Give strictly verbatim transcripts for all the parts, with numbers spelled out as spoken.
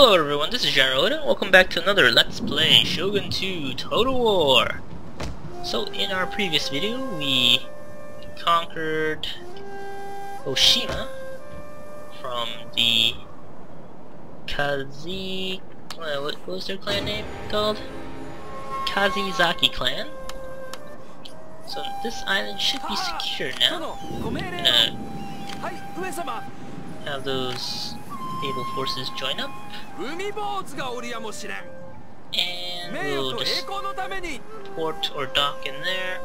Hello everyone, this is Gyro Oda, and welcome back to another Let's Play Shogun two Total War! So, in our previous video, we conquered Oshima from the Kazizaki... what was their clan name called? Kazizaki Clan. So, this island should be secure now. I'm gonna have those naval forces join up, and we'll just port or dock in there.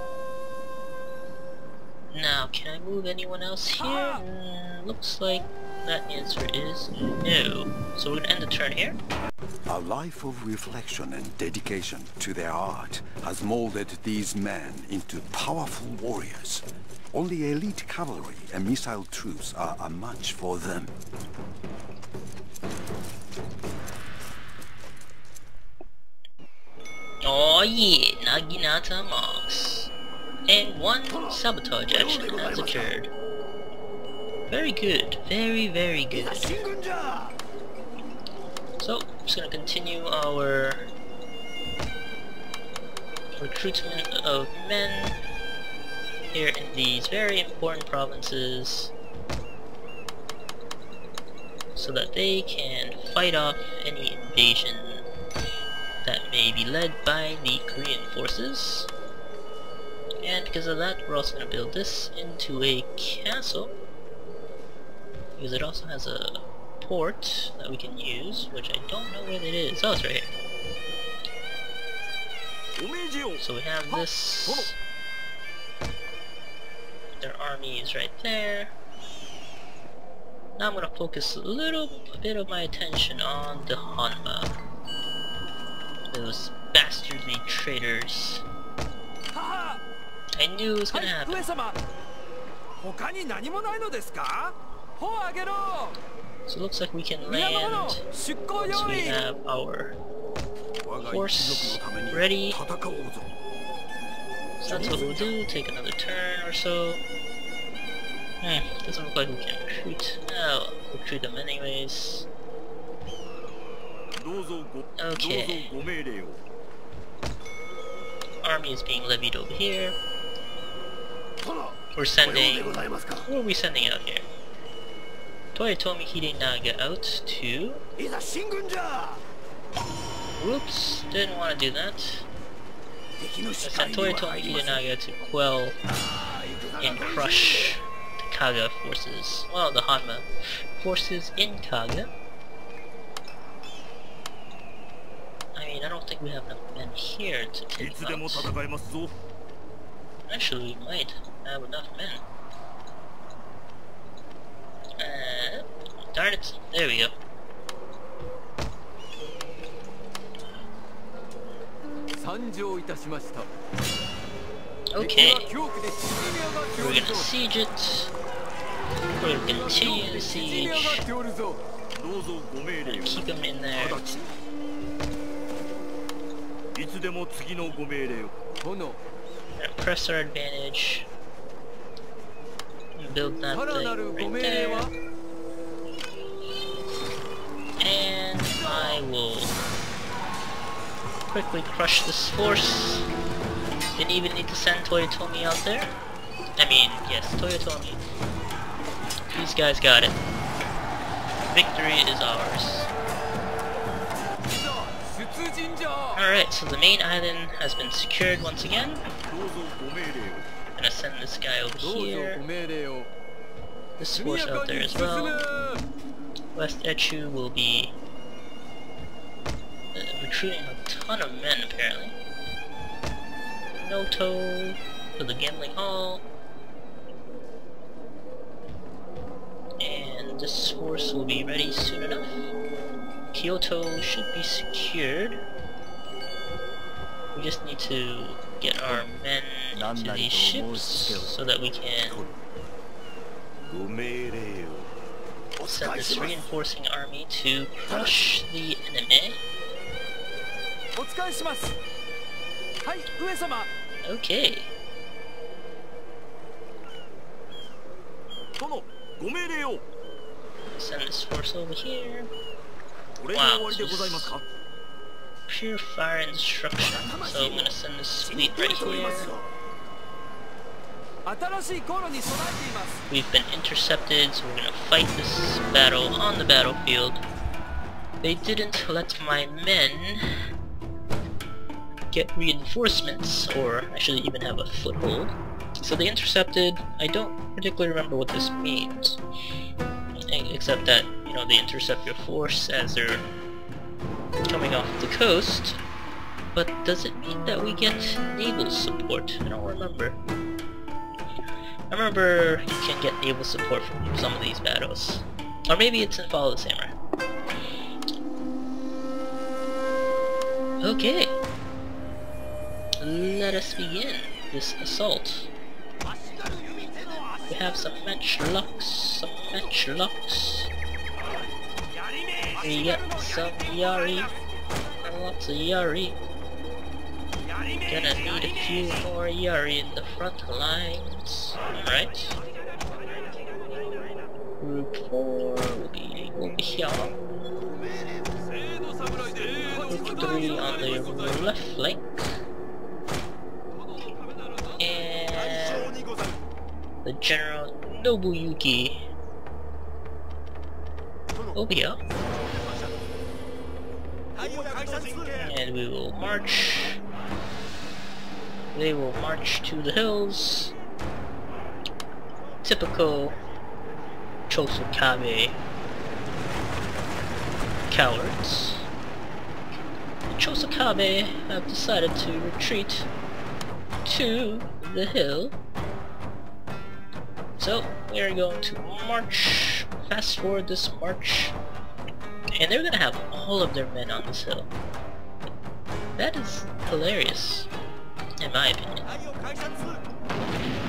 Now, can I move anyone else here? Uh, looks like that answer is no. So we're gonna end the turn here. A life of reflection and dedication to their art has molded these men into powerful warriors. Only elite cavalry and missile troops are a match for them. Oh yeah, Naginata Max. And one sabotage action has occurred. Very good, very very good. So, I'm just gonna continue our recruitment of men here in these very important provinces, so that they can fight off any invasion that may be led by the Korean forces. And because of that, we're also going to build this into a castle, because it also has a port that we can use, which I don't know where it is. Oh, it's right here. So we have this. Their army is right there. Now I'm going to focus a little a bit of my attention on the Hanma. Those bastardly traitors. I knew it was going to happen. So it looks like we can land once we have our force ready. So that's what we'll do, take another turn or so. Hmm, doesn't look like we can recruit. No, we'll recruit them anyways. Okay. Army is being levied over here. We're sending... who are we sending out here? Toyotomi Hidenaga out to... whoops, didn't want to do that. I sent Toyotomi Hidenaga to quell and crush the Kaga forces. Well, the Hanma forces in Kaga. I mean, I don't think we have enough men here to take them out. Actually, we might have enough men. Uh, darn it! There we go. Okay. We're gonna siege it. We're gonna continue the siege. And keep them in there. Press our advantage. Build that thing right there. And I will quickly crush this force. Didn't even need to send Toyotomi out there. I mean, yes, Toyotomi. These guys got it. Victory is ours. Alright, so the main island has been secured once again. I'm gonna send this guy over here. This force out there as well. West Echu will be uh, recruiting a ton of men apparently. Noto for the gambling hall. And this force will be ready soon enough. Kyoto should be secured. We just need to get our men into these ships so that we can send this reinforcing army to crush the enemy. Okay. Send this force over here. Wow, this is pure fire instruction. So I'm gonna send this fleet right here. We've been intercepted, so we're gonna fight this battle on the battlefield. They didn't let my men get reinforcements, or actually even have a foothold. So they intercepted. I don't particularly remember what this means, except that, you know, they intercept your force as they're coming off the coast. But does it mean that we get naval support? I don't remember. I remember you can get naval support from some of these battles. Or maybe it's in Follow the Samurai. Okay. Let us begin this assault. We have some matchlocks, some matchlocks. We got some Yari. Lots of Yari. Gonna need a few more Yari in the front lines. Alright. Group four will be over here. Group three on the left flank. And the General Nobuyuki over here. And we will march. They will march to the hills. Typical Chosokabe cowards. The Chosokabe have decided to retreat to the hill. So we are going to march. Fast forward this march, and they're gonna have all of their men on this hill. That is hilarious, in my opinion.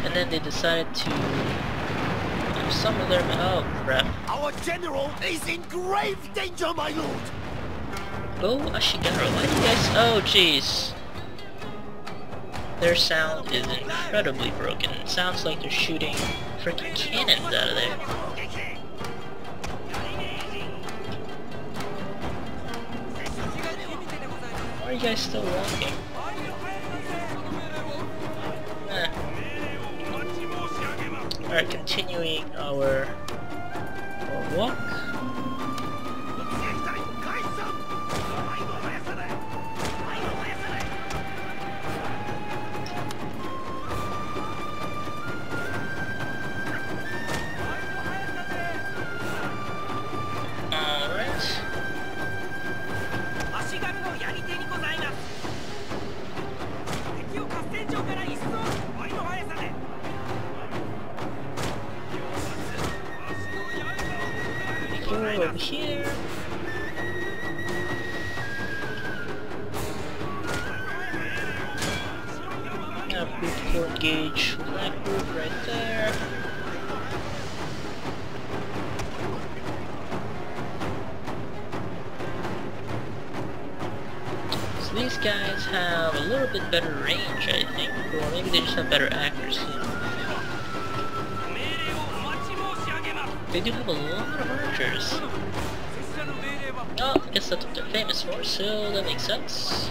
And then they decided to do some of their men. Oh crap. Our general is in grave danger, my lord! Oh, Ashigaru, why do you guys... Oh jeez. Their sound is incredibly broken. It sounds like they're shooting freaking cannons out of there. Why are you guys still walking? Alright, continuing our, our walk. Alright. Over here. That group will engage that group right there. So these guys have a little bit better range, I think, or maybe they just have better accuracy. They do have a lot of archers. Oh, I guess that's what they're famous for, so that makes sense.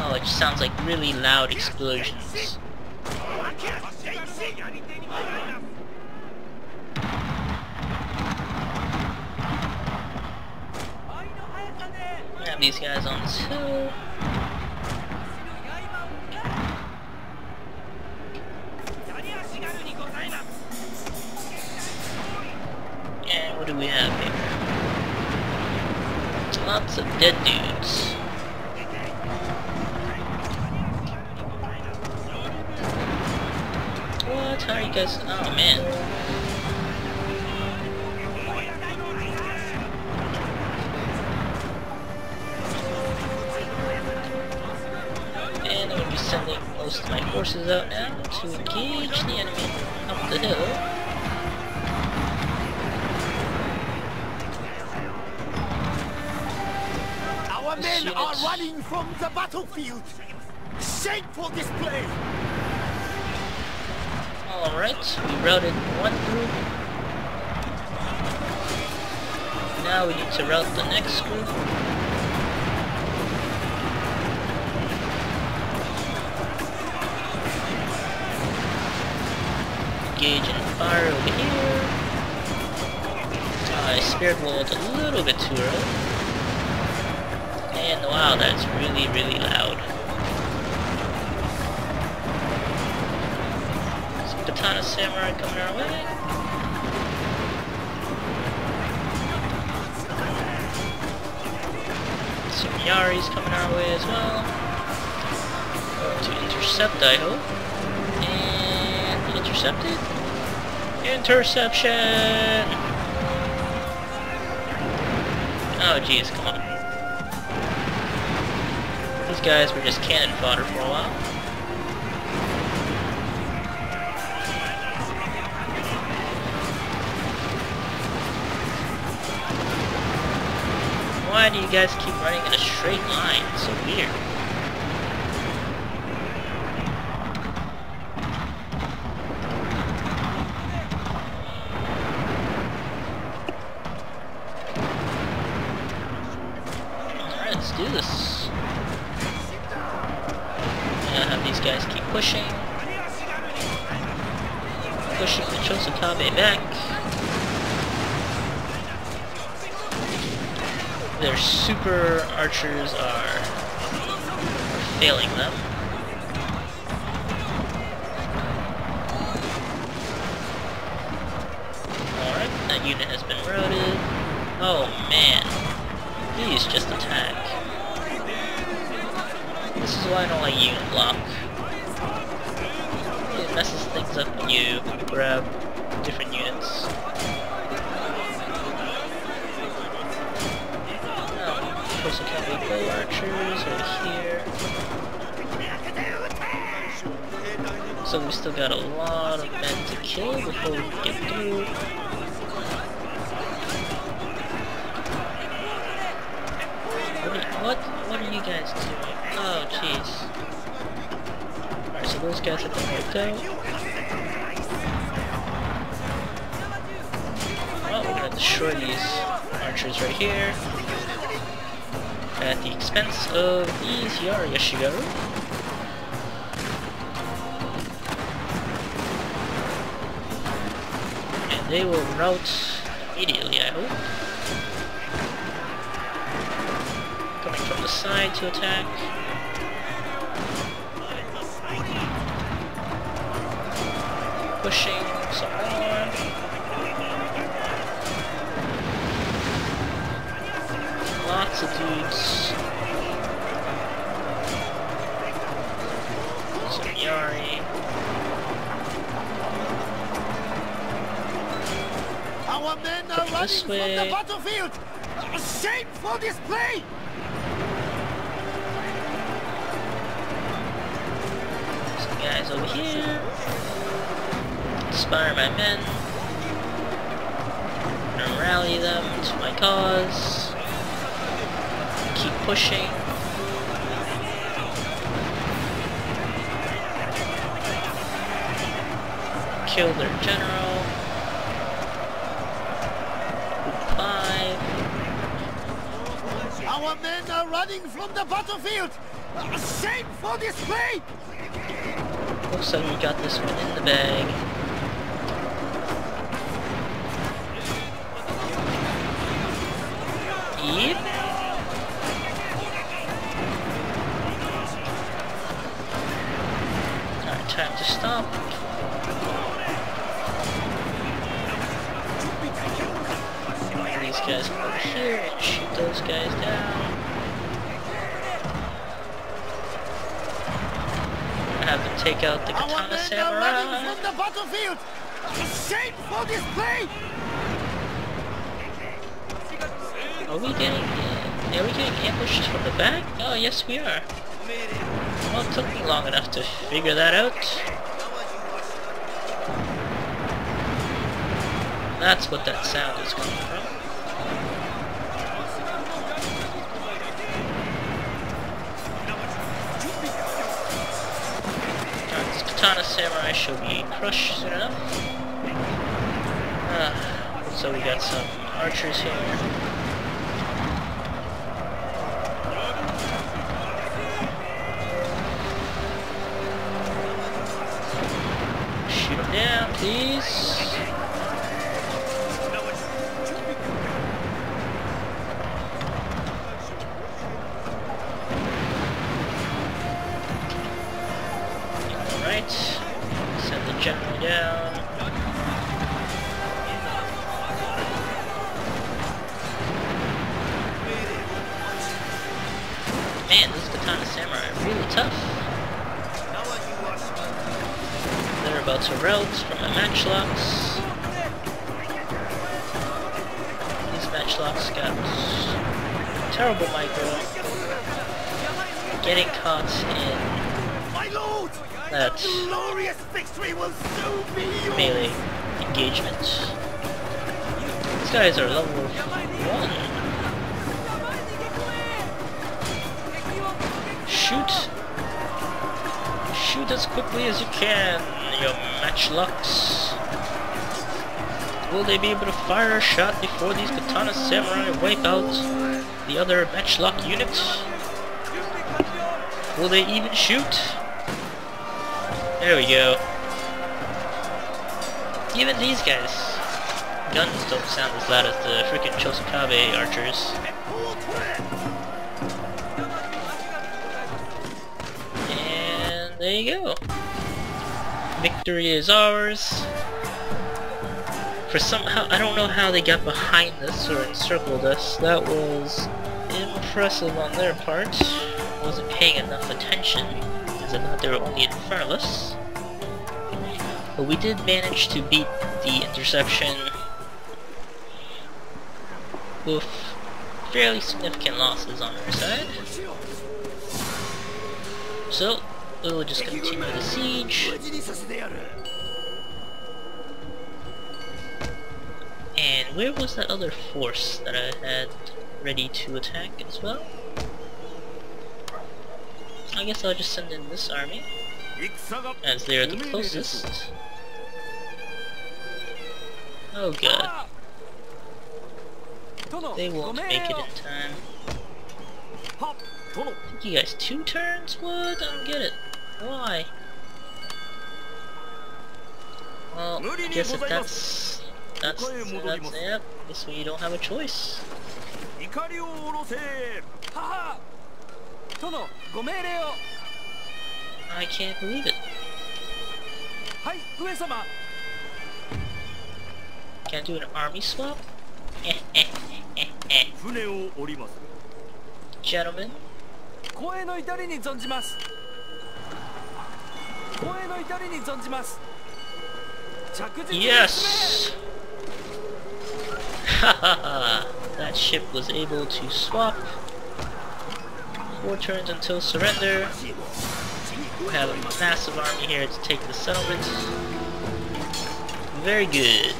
Oh, it just sounds like really loud explosions. These guys on this hill. And what do we have here? Lots of dead dudes. What? How are you guys? Oh man. Most of my forces out now to engage the enemy up the hill. Our Our men are running from the battlefield. Shameful display. All right, we routed one group. Now we need to route the next group. Engage and fire over here. I spared rolled a little bit too early. And wow, that's really, really loud. Some Katana Samurai coming our way. Sumiyari's coming our way as well. To intercept, I hope. And intercepted. Interception! Oh, jeez, come on. Guys were just cannon fodder for a while. Why do you guys keep running in a straight line? It's so weird. Alright, let's do this. Guys keep pushing. Pushing the Chosokabe back. Their super archers are failing them. Alright, that unit has been routed. Oh man. Please just attack. This is why I don't like unit block. Messes things up when you grab different units. Now, also can we play archers over here. So we still got a lot of men to kill before we get through. What? What are you guys doing? Oh, jeez. So those guys have been wiped out. Well, we're gonna destroy these archers right here at the expense of these Yariyashigaru. And they will rout immediately, I hope. Coming from the side to attack. Pushing some more. Lots of dudes. Some Yari. Our men are running from the battlefield! A shameful display! Some guys over here. Inspire my men, and rally them to my cause. Keep pushing. Kill their general. Five. Our men are running from the battlefield. A shameful display. Also, we got this one in the bag. Yep. Alright, time to stop. These guys over here and shoot those guys down. I have to take out the Katana Samurai. From the battlefield. Shameful display. Are we getting, uh, are we getting ambushed from the back? Oh, yes we are. Well, it took me long enough to figure that out. That's what that sound is coming from. Katana Samurai should be crushed soon enough. Uh, so we got some archers here. Shoot them down, please. Melee engagements. These guys are level one. Shoot! Shoot as quickly as you can, your matchlocks. Will they be able to fire a shot before these Katana Samurai wipe out the other matchlock unit? Will they even shoot? There we go. Even these guys, guns don't sound as loud as the freaking Chosokabe archers. And there you go. Victory is ours. For somehow, I don't know how they got behind us or encircled us. That was impressive on their part. I wasn't paying enough attention, because I thought they were only in front of us. But we did manage to beat the interception with fairly significant losses on our side. So, we'll just continue the siege. And where was that other force that I had ready to attack as well? I guess I'll just send in this army, as they are the closest. Oh god. They won't make it in time. I think you guys two turns? What? I don't get it. Why? Well, I guess if that's... That's... So that's yep. This way you don't have a choice. I can't believe it. Can I do an army swap? Gentlemen. Yes! Hahaha! That ship was able to swap. Four turns until surrender. We have a massive army here to take the settlements. Very good.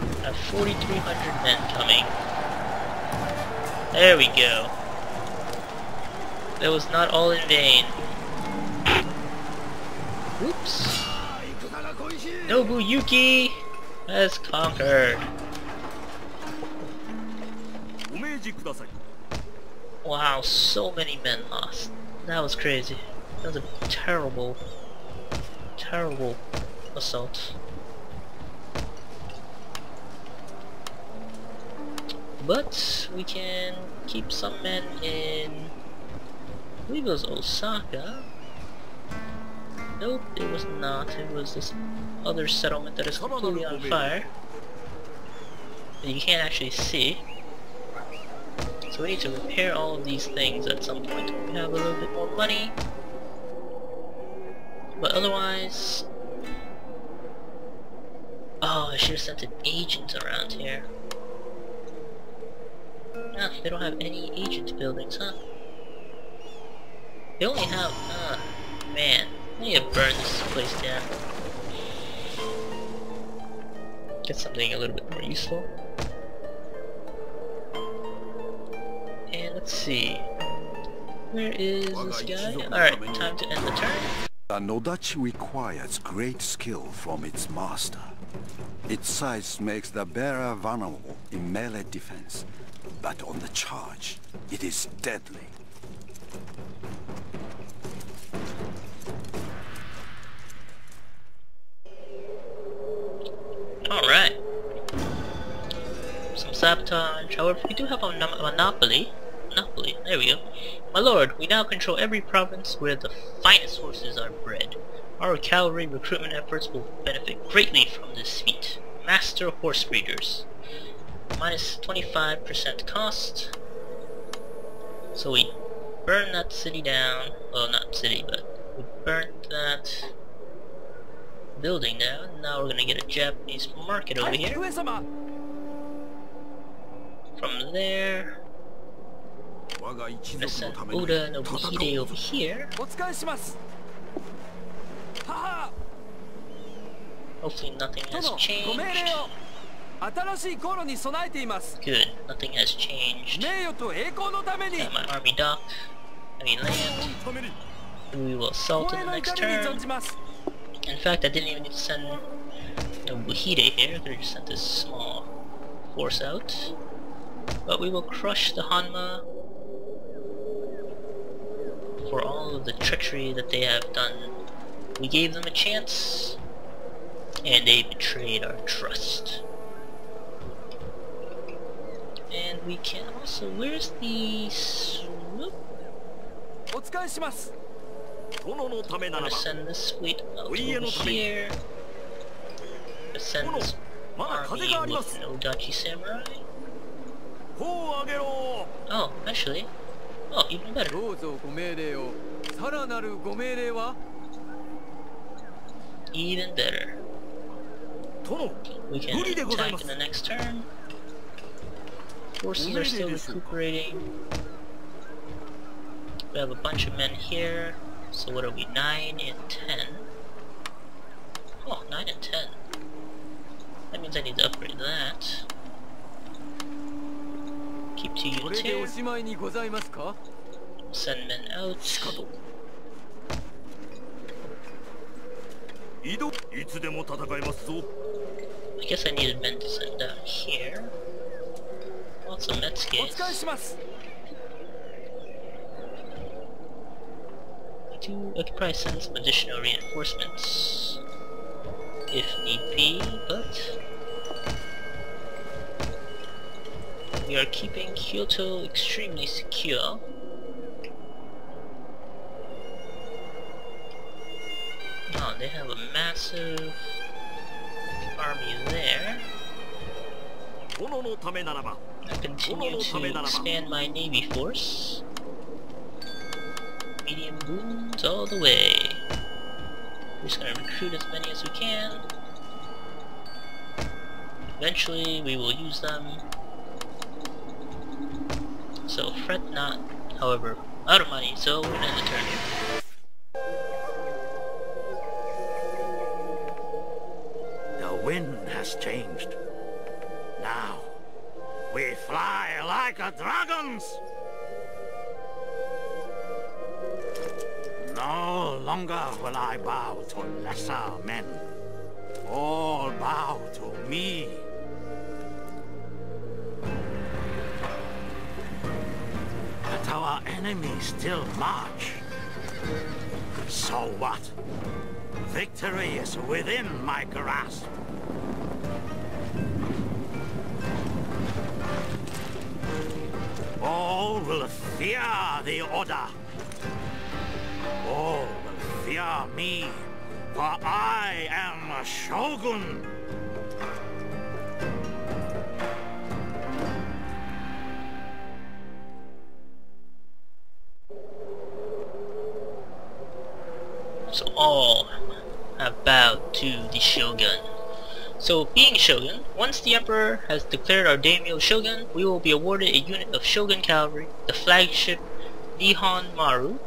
We have forty-three hundred men coming. There we go. That was not all in vain. Oops. Nobuyuki has conquered. Wow, so many men lost. That was crazy. That was a terrible, terrible assault. But we can keep some men in... I believe it was Osaka. Nope, it was not. It was this other settlement that is completely on fire. And you can't actually see. So we need to repair all of these things at some point. We have a little bit more money, but otherwise... Oh, I should have sent an agent around here. Ah, they don't have any agent buildings, huh? They only have... Ah, man. I need to burn this place down. Get something a little bit more useful. Let's see. Where is this guy? Alright, time to end the turn. A Nodachi requires great skill from its master. Its size makes the bearer vulnerable in melee defense, but on the charge, it is deadly. Alright. Some sabotage. However, we do have a monopoly. Monopoly, there we go. My lord, we now control every province where the finest horses are bred. Our cavalry recruitment efforts will benefit greatly from this feat. Master horse breeders. Minus twenty-five percent cost. So we burn that city down. Well, not city, but we burnt that building down. Now we're gonna get a Japanese market over here. From there... Let's send Oda Nobuhide over here. Hopefully nothing has changed. Good, nothing has changed. Got my army dock. I mean land. We will assault in the next turn. In fact, I didn't even need to send Nobuhide here. I could have just sent this small force out. But we will crush the Hanma for all of the treachery that they have done. We gave them a chance, and they betrayed our trust. And we can also... Where's the... Swoop? I'm gonna send this fleet out over here. Send this army with an Odachi samurai. Oh, actually... Oh, even better. Even better. We can attack in the next turn. Forces are still recuperating. We have a bunch of men here. So what are we? nine and ten. Oh, nine and ten. That means I need to upgrade that. Keep two units here. Send men out. I guess I needed men to send down here. Lots of Metsuke's. I, do, I could probably send some additional reinforcements if need be, but... We are keeping Kyoto extremely secure. Oh, they have a massive army there. I continue to expand my navy force. Medium wounds all the way. We're just gonna recruit as many as we can. Eventually we will use them. So fret not, however, out of money, so we're gonna end the turn here. The wind has changed. Now, we fly like a dragon's! No longer will I bow to lesser men. All bow to me. Our enemies still march. So what? Victory is within my grasp. All will fear the Oda. All will fear me, for I am a Shogun. So all have bowed to the Shogun. So being Shogun, once the Emperor has declared our daimyo Shogun, we will be awarded a unit of Shogun cavalry, the flagship Nihon Maru,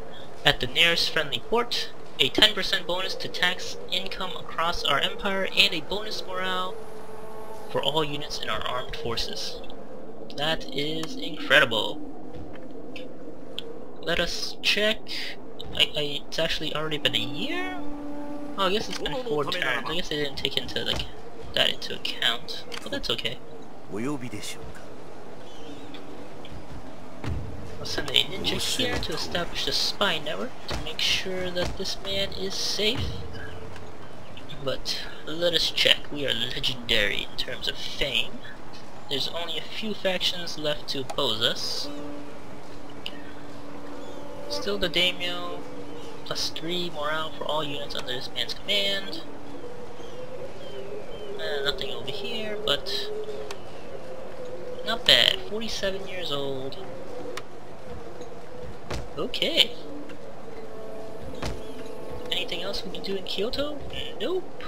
at the nearest friendly port, a ten percent bonus to tax income across our empire, and a bonus morale for all units in our armed forces. That is incredible. Let us check I, I, it's actually already been a year? Oh, I guess it's been four turns. I guess they didn't take into like that into account. But that's okay. I'll send a ninja here to establish the spy network to make sure that this man is safe. But let us check. We are legendary in terms of fame. There's only a few factions left to oppose us. Still the daimyo, plus three morale for all units under this man's command. Uh, nothing over here, but not bad. forty-seven years old. Okay. Anything else we can do in Kyoto? Nope.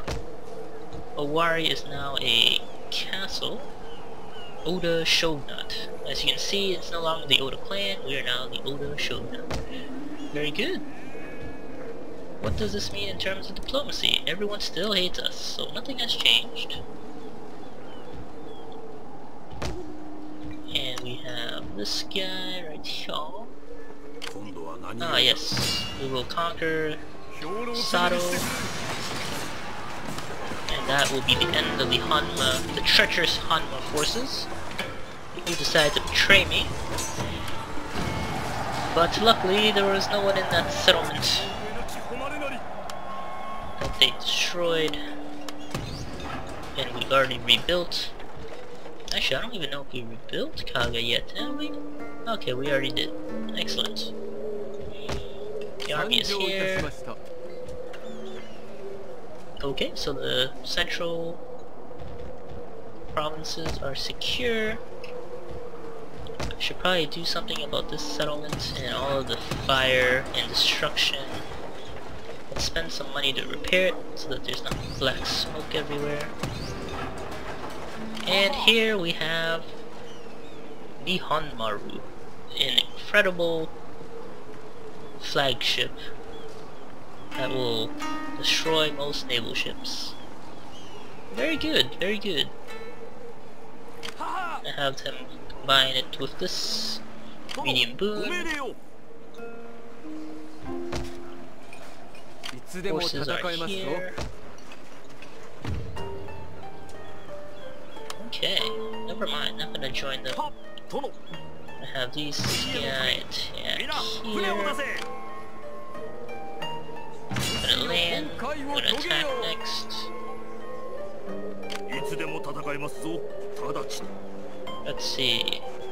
Owari is now a castle. Oda Shogunate. As you can see, it's no longer the Oda clan, we are now the Oda Shogunate. Very good. What does this mean in terms of diplomacy? Everyone still hates us, so nothing has changed. And we have this guy right here. Ah yes, we will conquer Sado. And that will be the end of the Hanma, the treacherous Hanma forces. You decided to betray me. But luckily there was no one in that settlement that they destroyed. And we already rebuilt. Actually I don't even know if we rebuilt Kaga yet, have we? Okay, we already did. Excellent. The army is here. Okay, so the central provinces are secure. I should probably do something about this settlement and all of the fire and destruction. Let's spend some money to repair it so that there's not black smoke everywhere. And here we have Nihon Maru, an incredible flagship that will destroy most naval ships. Very good, very good. I have them combine it with this medium boom. Horses are here. Okay, never mind, I'm gonna join them. I have these C I attack here. I'm gonna land, I'm gonna attack next. Let's see,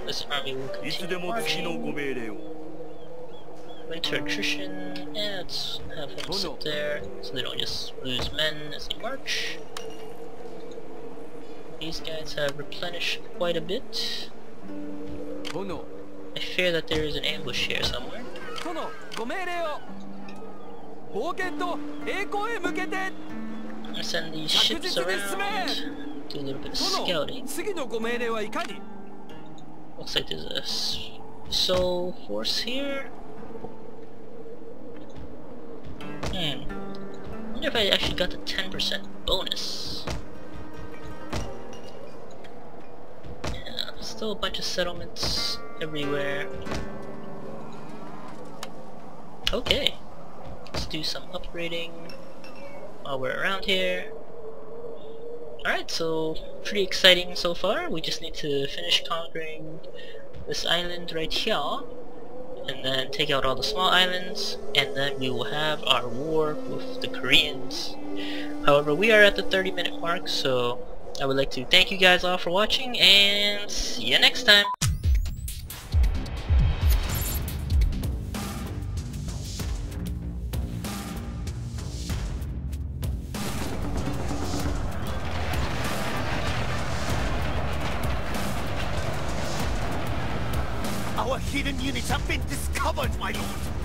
this army will continue marching. Winter attrition, yeah, let's have him sit there so they don't just lose men as they march. These guys have replenished quite a bit. I fear that there is an ambush here somewhere. I send these ships around, do a little bit of scouting. Looks like there's a soul force here. Hmm. I wonder if I actually got the ten percent bonus. Yeah, still a bunch of settlements everywhere. Okay. Let's do some upgrading while we're around here. Alright, so pretty exciting so far. We just need to finish conquering this island right here, and then take out all the small islands, and then we will have our war with the Koreans. However, we are at the thirty minute mark, so I would like to thank you guys all for watching, and see you next time! Hidden units have been discovered, my lord!